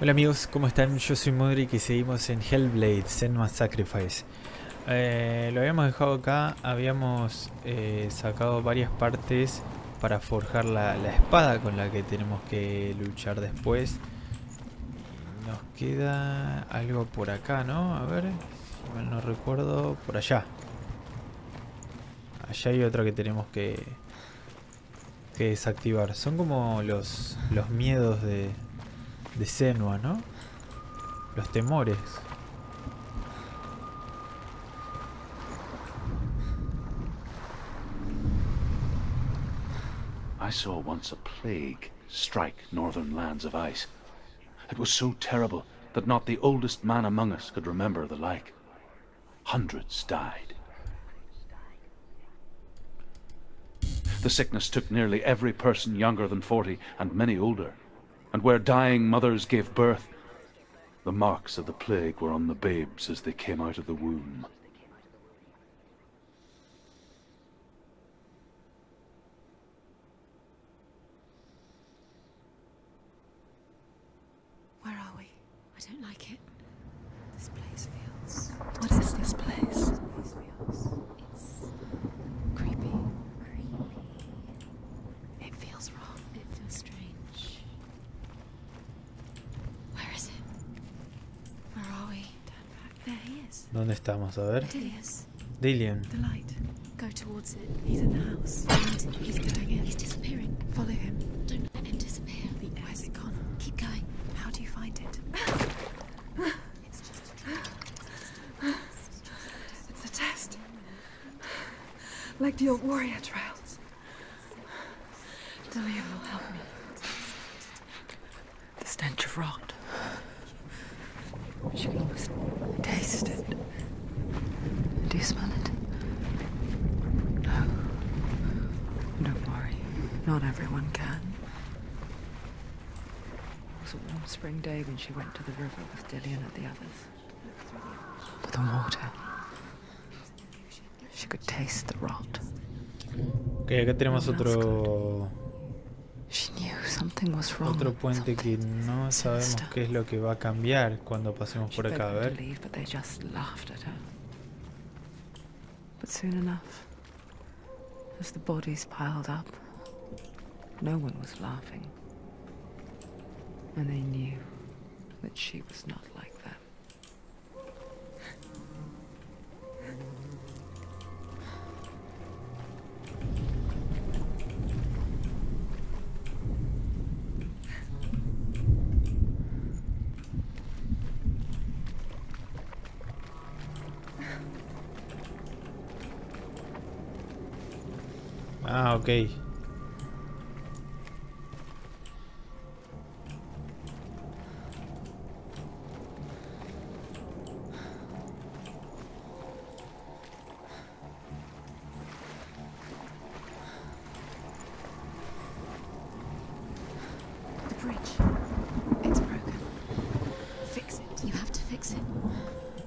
Hola amigos, ¿cómo están? Yo soy Moodryc y seguimos en Hellblade, Senua's Sacrifice. Lo habíamos dejado acá, habíamos sacado varias partes para forjar la espada con la que tenemos que luchar después. Nos queda algo por acá, ¿no? A ver, si mal no recuerdo, por allá. Allá hay otra que tenemos que desactivar. Son como los miedos de Senua, ¿no? Los temores. I saw once a plague strike northern lands of ice. It was so terrible that not the oldest man among us could remember the like. Hundreds died. The sickness took nearly every person younger than 40 and many older. And where dying mothers gave birth, the marks of the plague were on the babes as they came out of the womb. Where are we? I don't like it. This place feels... What is this place? ¿Dónde estamos? A ver. Dillion. She can always taste it. Do you smell it? No. Don't worry. Not everyone can. It was a warm spring day when she went to the river with Dillion and the others. But the water... She could taste the rot. Okay, acá tenemos otro... Otro puente que no sabemos qué es lo que va a cambiar cuando pasemos por acá, a ver. But soon enough, as the bodies piled up, no one was laughing, and they knew that she was not like them. Ah, ok.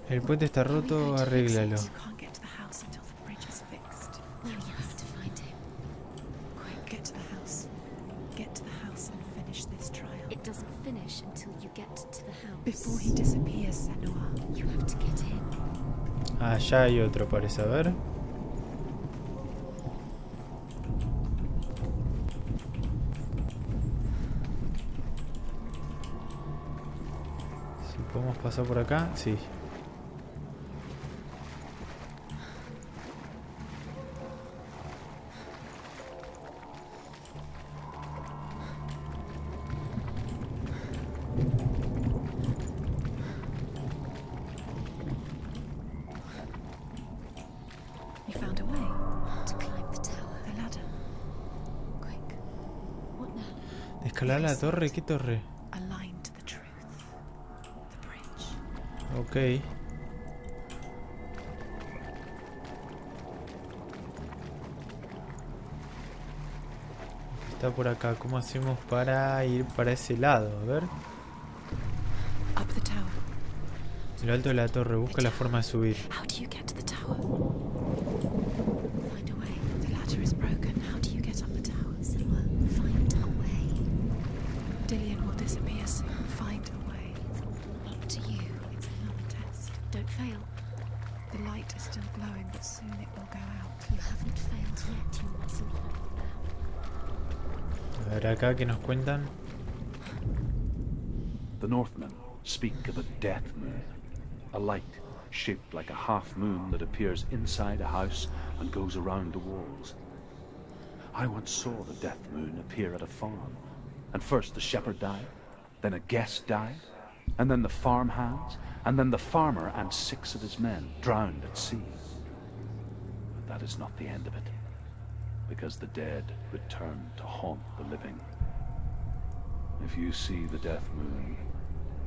El puente está roto, arréglalo. Allá hay otro, parece, a ver. Si podemos pasar por acá, sí. Escalar la torre, ¿qué torre? Ok. Está por acá, ¿cómo hacemos para ir para ese lado? A ver. En lo alto de la torre, busca la forma de subir. Dillion will disappear soon. Find a way. A ver acá que nos cuentan. The Northmen speak of a death moon, a light shaped like a half moon that appears inside a house and goes around the walls. I once saw the death moon appear at a farm, and first the shepherd died, then a guest died, and then the farm hands, and then the farmer and 6 of his men drowned at sea. But that is not the end of it, because the dead return to haunt the living. If you see the death moon,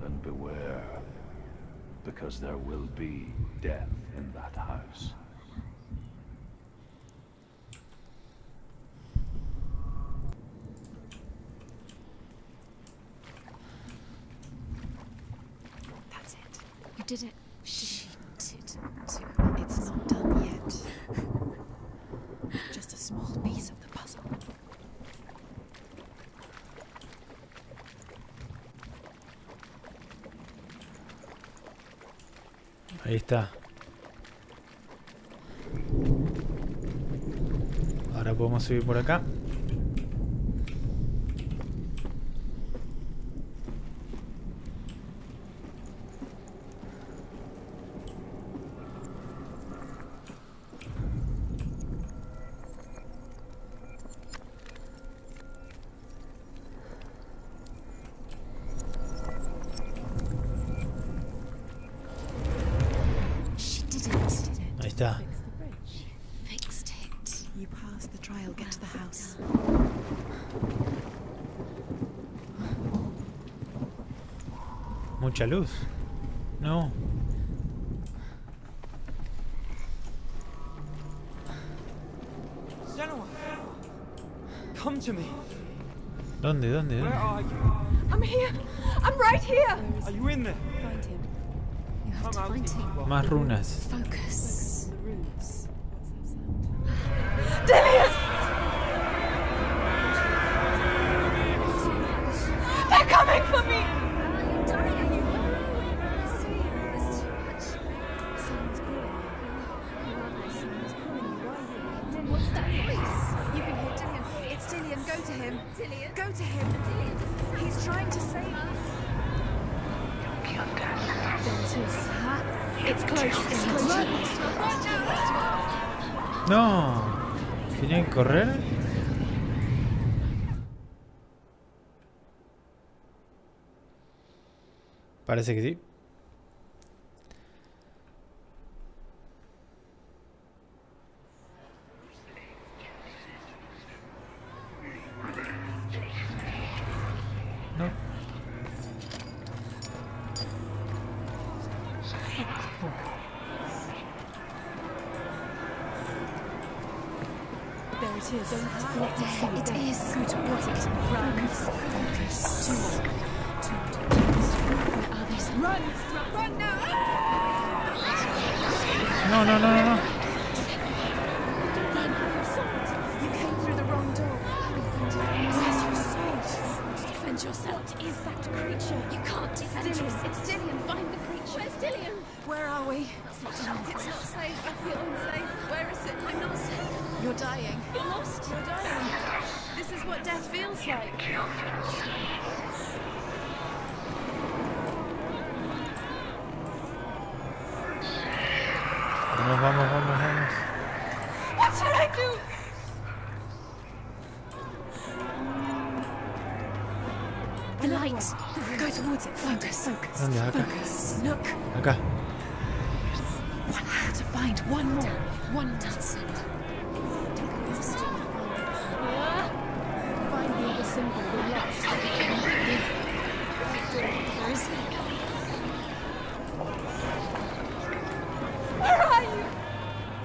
then beware, because there will be death in that house. That's it. You did it. She did too. It's not done yet. Just a small piece of the puzzle. Ahí está. Ahora podemos subir por acá. Mucha luz. No. Senua, come to me. ¿Dónde? Where are you? I'm here. I'm right here. Are you in there? Find him. You have to find him. Más runas. Focus. Dillion. They're coming for me. No, ¿tenían que correr? Parece que sí. No. Acá.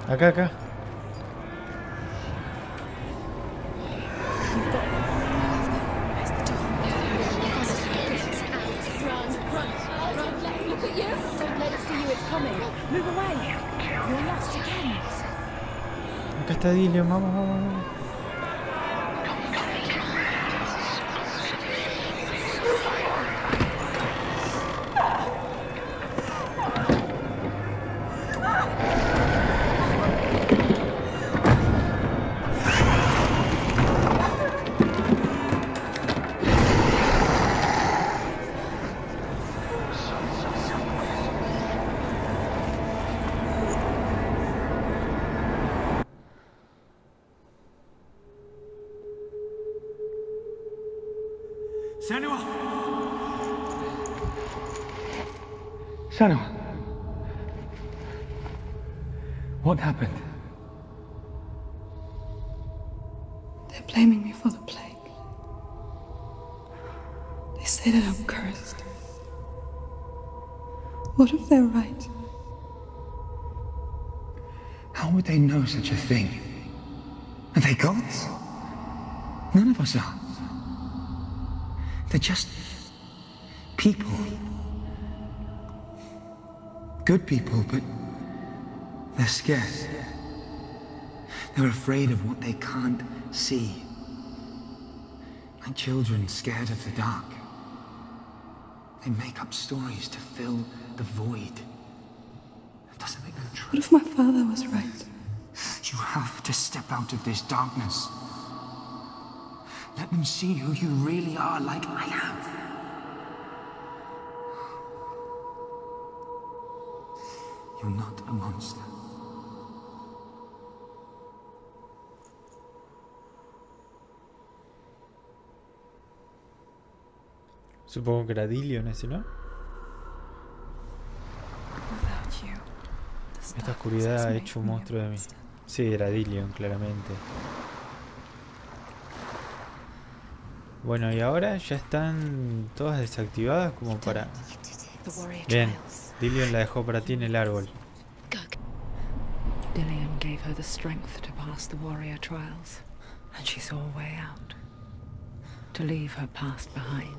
Acá está Dillion, vamos. Senua. Senua. What happened? They're blaming me for the plague. They say that I'm cursed. What if they're right? How would they know such a thing? Are they gods? None of us are. They're just people. Good people, but they're scared. They're afraid of what they can't see. Like children scared of the dark. They make up stories to fill the void. It doesn't make them true. What if my father was right? You have to step out of this darkness. Let them see who you really are, like I have. You're not a monster. Supongo que era Dillion ese, ¿no? Esta oscuridad ha hecho un monstruo de mí. Sí, era Dillion, claramente. Bueno, y ahora ya están todas desactivadas como para... Bien, Dillion la dejó para ti en el árbol. Dillion gave her the strength to pass the warrior trials, and she saw a way out. To leave her past behind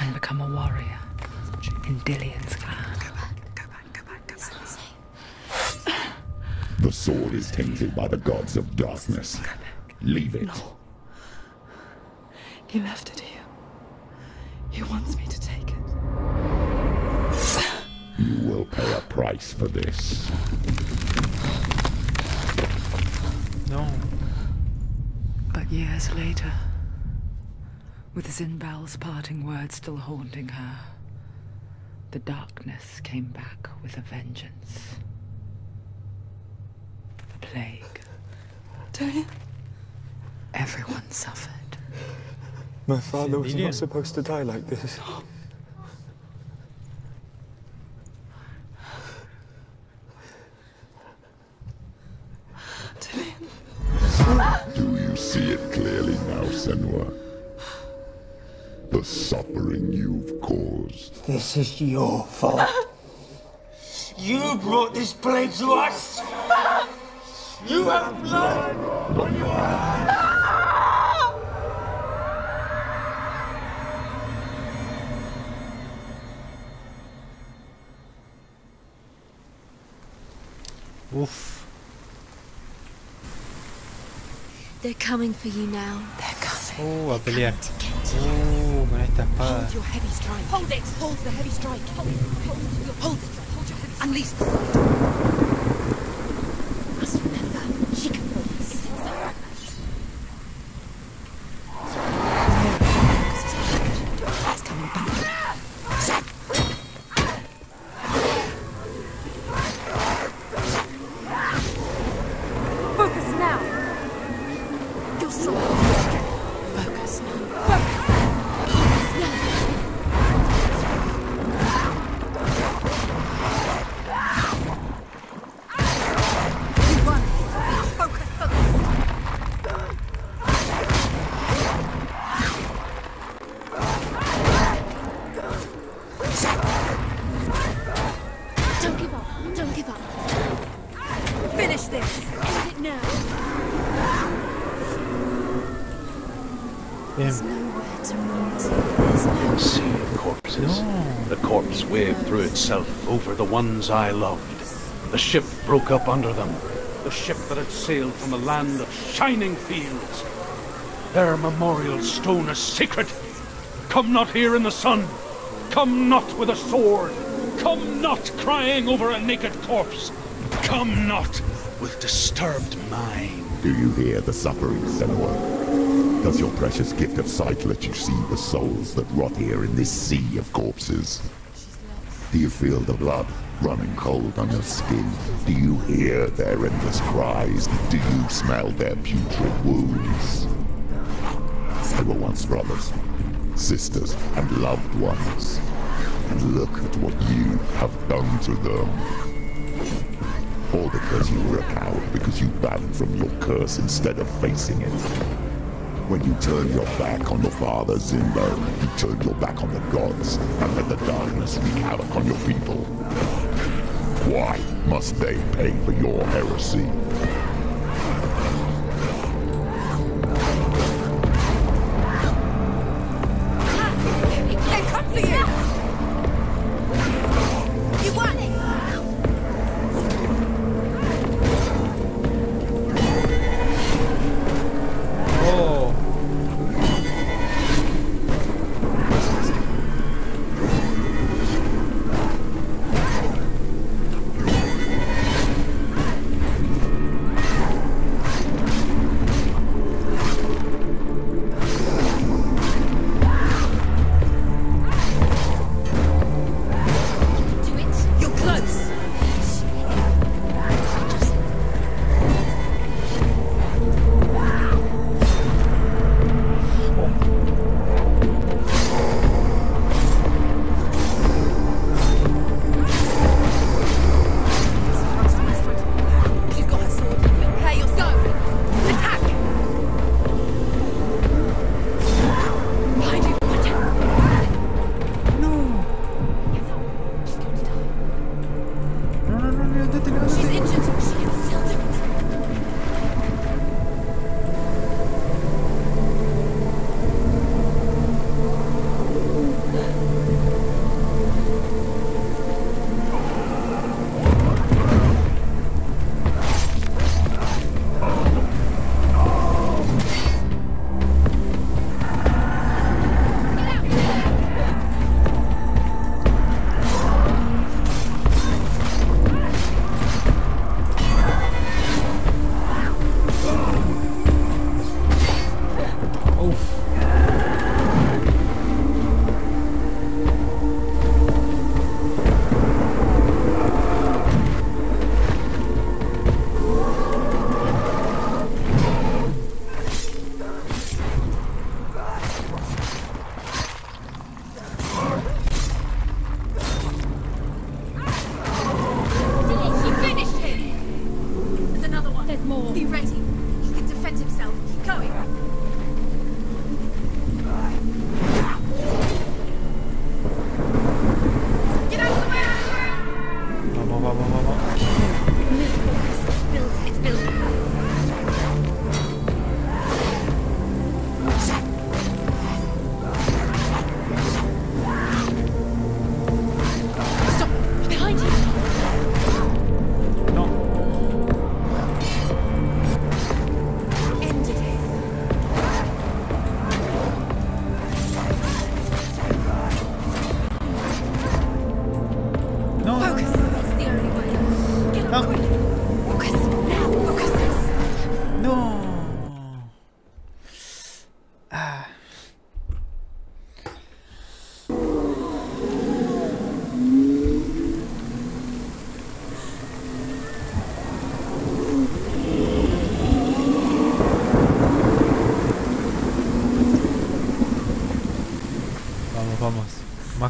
and become a warrior in Dillion's clan. The sword is tainted by the gods of darkness. Leave it. No. He left it here. He wants me to take it. You will pay a price for this. No. But years later, with Zynbel's parting words still haunting her, the darkness came back with a vengeance. Plague. Dillion? Everyone suffered. My father was not supposed to die like this. No. Dillion. Do you see it clearly now, Senua? The suffering you've caused. This is your fault. You brought this plague to us! You have blood on your hands! Oof. They're coming for you now. They're coming. Oh, a pelear. Oh, con esta espada. Hold your heavy strike. Hold it. Hold the heavy strike. Hold it. Hold your heavy strike. Unleash the sword. Itself over the ones I loved. The ship broke up under them. The ship that had sailed from a land of shining fields. Their memorial stone is sacred. Come not here in the sun. Come not with a sword. Come not crying over a naked corpse. Come not with disturbed mind. Do you hear the suffering, Senua? Does your precious gift of sight let you see the souls that rot here in this sea of corpses? Do you feel the blood running cold on your skin? Do you hear their endless cries? Do you smell their putrid wounds? They were once brothers, sisters and loved ones. And look at what you have done to them. All because you were a coward, because you ran from your curse instead of facing it. When you turned your back on your father, Zimbo, you turned your back on the gods and let the darkness wreak havoc on your people. Why must they pay for your heresy?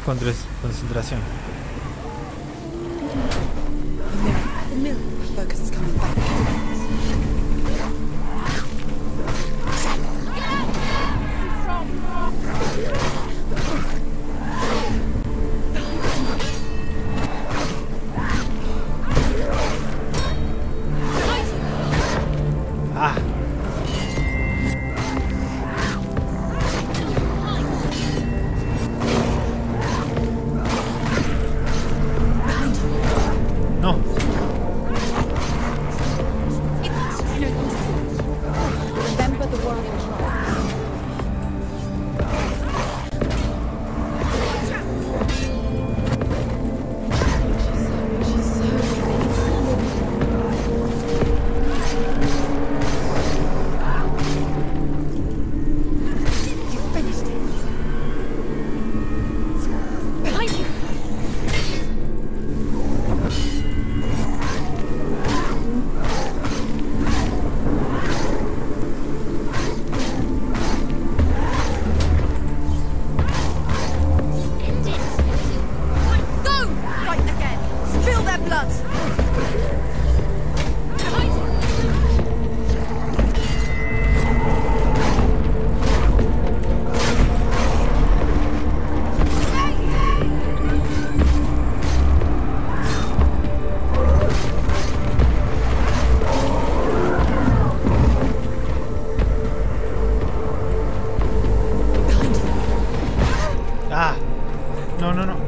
Con concentración. Ah. No, no, no.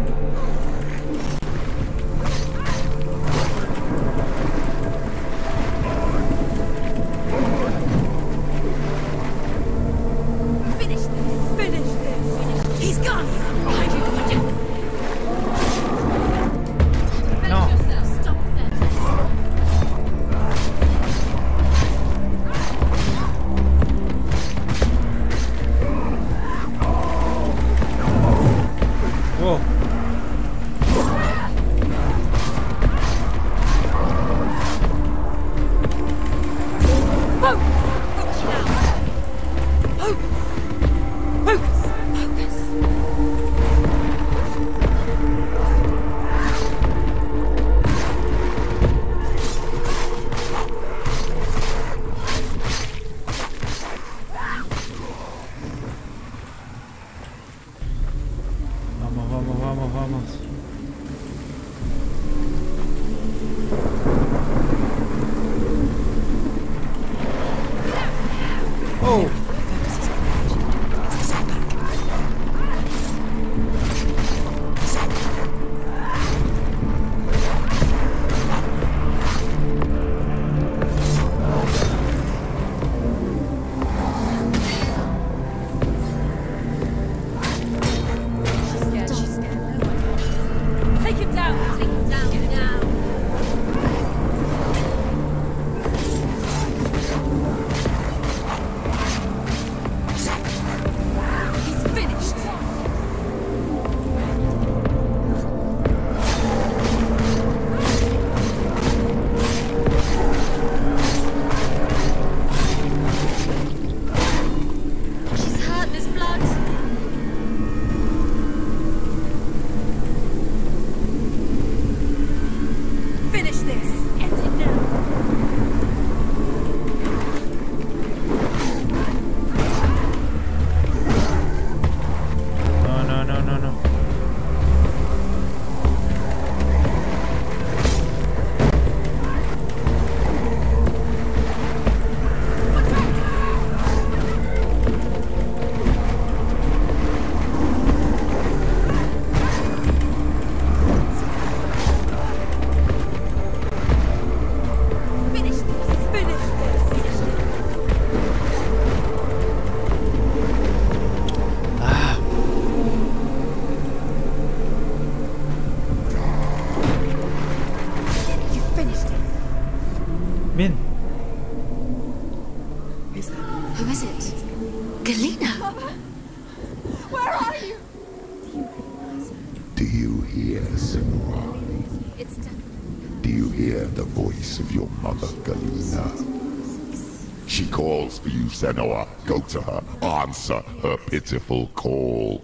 Senua, go to her, answer her pitiful call.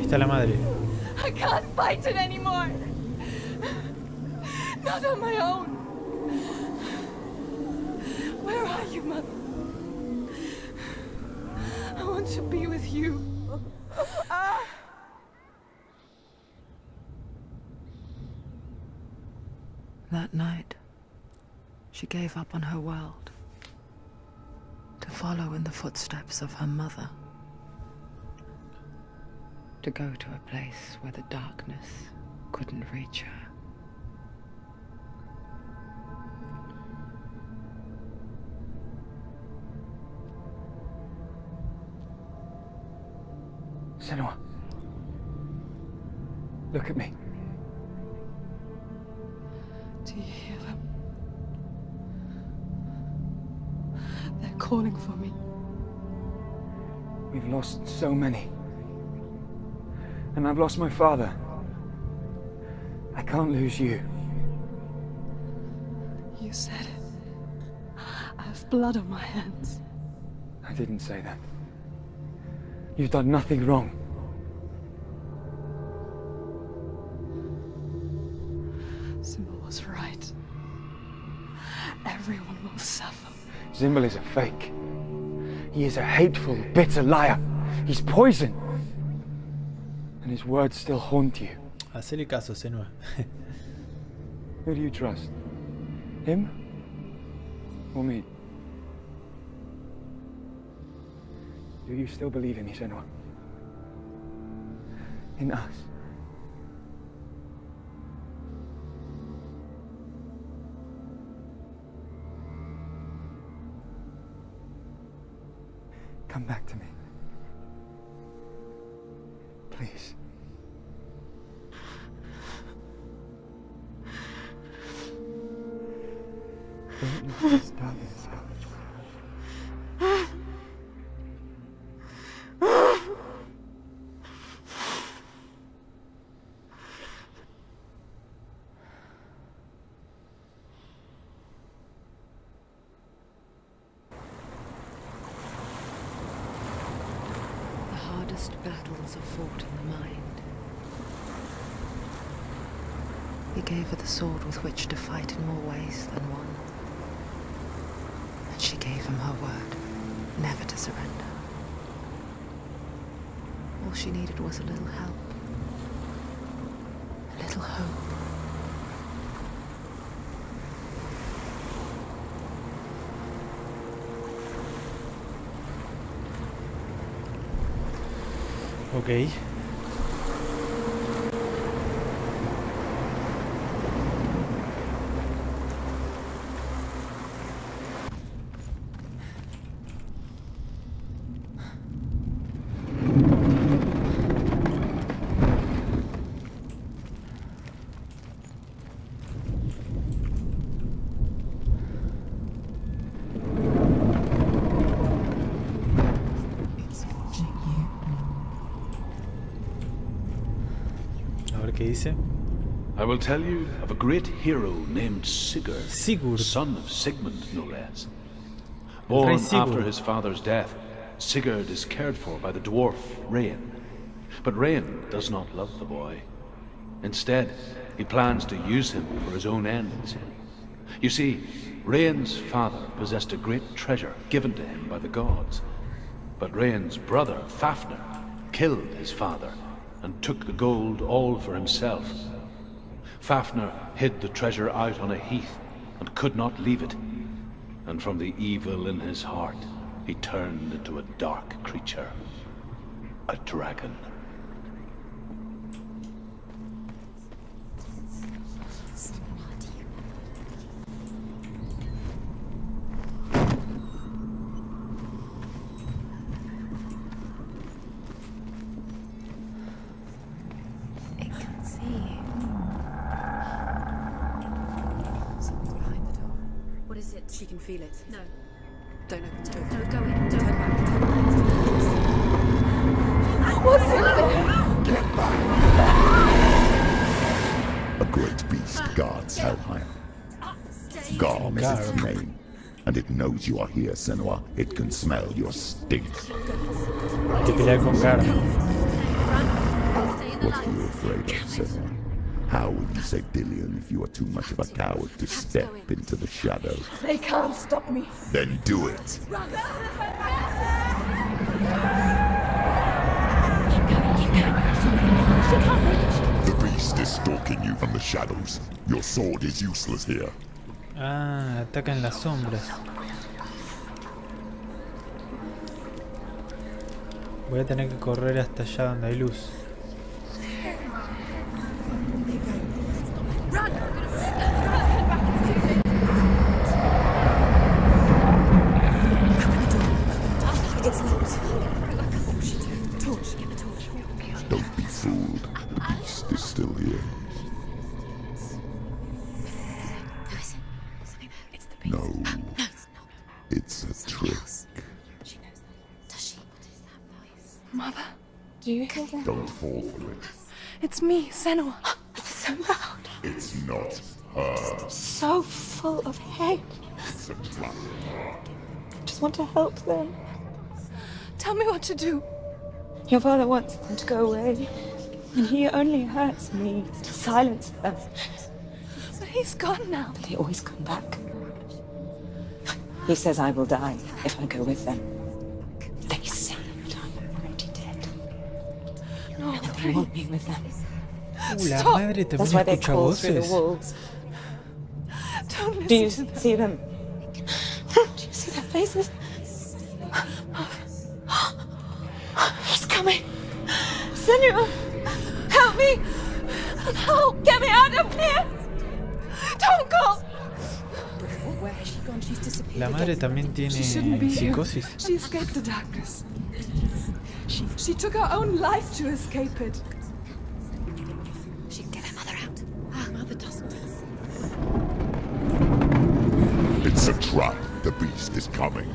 Está la madre. I can't fight it anymore. Not on my own. Where are you, Mother? I want to be with you. That night, she gave up on her world to follow in the footsteps of her mother, to go to a place where the darkness couldn't reach her. Senua, look at me. Do you hear them? They're calling for me. We've lost so many. And I've lost my father. I can't lose you. You said it. I have blood on my hands. I didn't say that. You've done nothing wrong. Zimbo was right. Everyone will suffer. Zimbo is a fake. He is a hateful, bitter liar. He's poison. and his words still haunt you. Hacele caso, Senua. Who do you trust? Him or me? Do you still believe in me, Senua? In us? Come back to me. Please. Don't let us die inside. Battles are fought in the mind. He gave her the sword with which to fight in more ways than one. And she gave him her word, never to surrender. All she needed was a little help. A little hope. Ok. I will tell you of a great hero named Sigurd, son of Sigmund, no less. Born after his father's death, Sigurd is cared for by the dwarf Regin. But Regin does not love the boy. Instead, he plans to use him for his own ends. You see, Regin's father possessed a great treasure given to him by the gods. But Regin's brother, Fafnir, killed his father and took the gold all for himself. Fafnir hid the treasure out on a heath and could not leave it. And from the evil in his heart, he turned into a dark creature, a dragon. Feel it. No. Don't open the door. No, go in. Don't go back. Turn back. What's it? Get back. A great beast guards Helheim. Garm is its name. And it knows you are here, Senua. It can smell your stink. What are you afraid of, Senua? How would you say Dillion if you are too much of a coward to step into the shadow? They can't stop me. Then do it. Run. The beast is stalking you from the shadows. Your sword is useless here. Ah, atacan las sombras. Voy a tener que correr hasta allá donde hay luz. Don't fall for it. It's me, Senua. It's so loud. It's not her. So full of hate. It's a trap. I just want to help them. Tell me what to do. Your father wants them to go away. And he only hurts me to silence them. But he's gone now. But they always come back. He says I will die if I go with them. La madre te pone a escuchar voces. Do you see them? Do you see their faces? He's coming. Senua, help me! Help! Get me out of here! Don't go! La madre también tiene psicosis. She escaped the darkness. She took her own life to escape it. She'd get her mother out. Our mother doesn't. It's a trap. The beast is coming.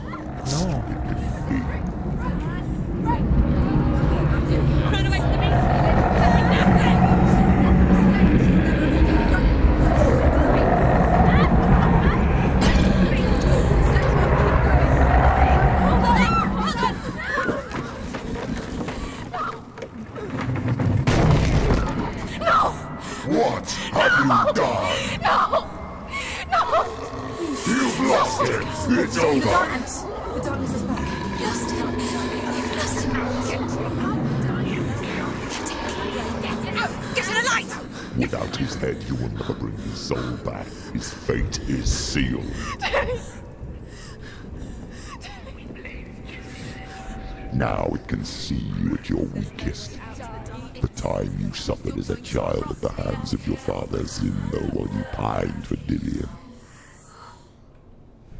Now it can see you at your weakest. The time you suffered as a child at the hands of your father Zimbo while you pined for Dillion.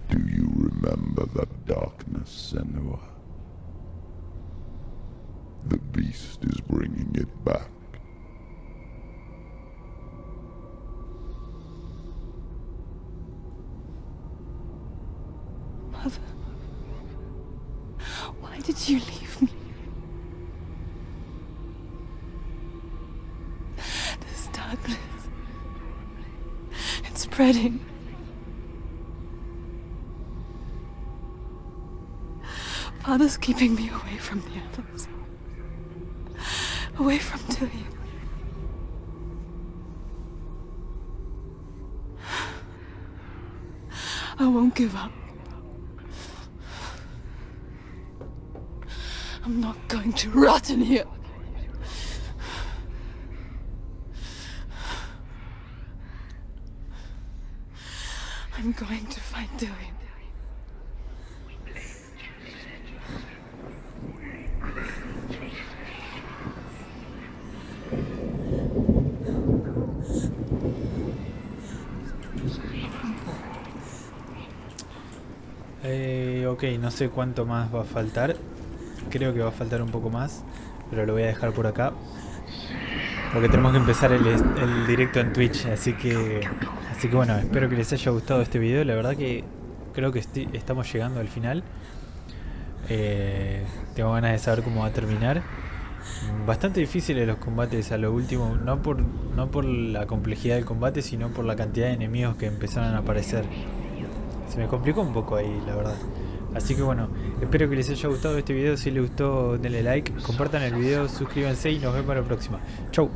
Do you remember that darkness, Senua? The beast is bringing it back. Did you leave me? This darkness, it's spreading. Father's keeping me away from the others, away from Tilly. I won't give up. I'm not going to rot in here. I'm going to find Dillion. Ok, no sé cuánto más va a faltar. Creo que va a faltar un poco más, pero lo voy a dejar por acá porque tenemos que empezar el directo en Twitch, así que bueno, espero que les haya gustado este video. La verdad que creo que estamos llegando al final. Tengo ganas de saber cómo va a terminar. Bastante difíciles los combates a lo último, no por la complejidad del combate, sino por la cantidad de enemigos que empezaron a aparecer. Se me complicó un poco ahí, la verdad. Así que bueno, espero que les haya gustado este video. Si les gustó, denle like, compartan el video, suscríbanse y nos vemos la próxima. Chau.